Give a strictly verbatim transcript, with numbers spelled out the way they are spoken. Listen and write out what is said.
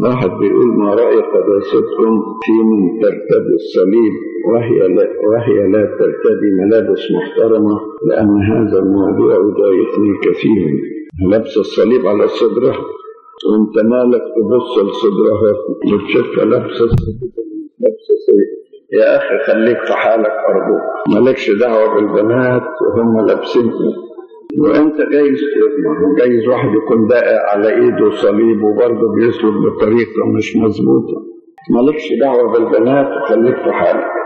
واحد بيقول ما رأي قداستكم في من ترتدي الصليب وهي لا, وهي لا ترتدي ملابس محترمة، لأن هذا الموضوع يضايقني كثيرا. لبس الصليب على صدره وانت مالك تبص لصدرها وتشوفها لبس الصليب لبس الصليب. يا أخي خليك في حالك أرجوك، مالكش دعوة بالبنات وهم لابسين، وانت جايز جايز واحد يكون داقع على ايده صليب وبرضه بيسلك بطريقه مش مظبوطه. مالكش دعوه بالبنات وخليك في حالك.